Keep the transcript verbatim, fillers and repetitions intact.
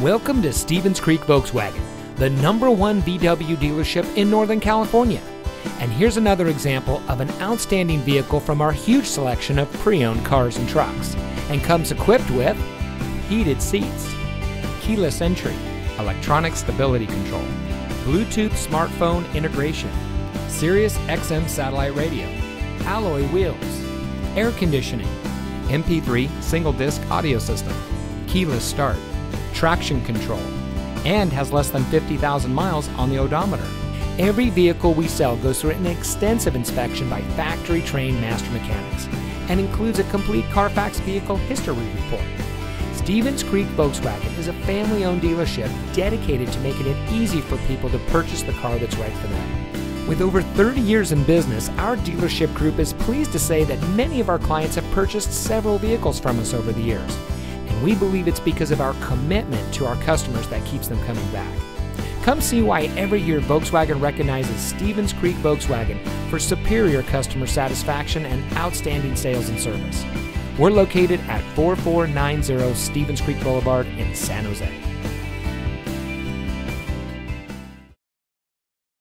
Welcome to Stevens Creek Volkswagen, the number one V W dealership in Northern California. And here's another example of an outstanding vehicle from our huge selection of pre-owned cars and trucks, and comes equipped with heated seats, keyless entry, electronic stability control, Bluetooth smartphone integration, Sirius X M satellite radio, alloy wheels, air conditioning, M P three single disc audio system, keyless start, traction control, and has less than fifty thousand miles on the odometer. Every vehicle we sell goes through an extensive inspection by factory-trained master mechanics and includes a complete Carfax vehicle history report. Stevens Creek Volkswagen is a family-owned dealership dedicated to making it easy for people to purchase the car that's right for them. With over thirty years in business, our dealership group is pleased to say that many of our clients have purchased several vehicles from us over the years, and we believe it's because of our commitment to our customers that keeps them coming back. Come see why every year Volkswagen recognizes Stevens Creek Volkswagen for superior customer satisfaction and outstanding sales and service. We're located at four four nine zero Stevens Creek Boulevard in San Jose.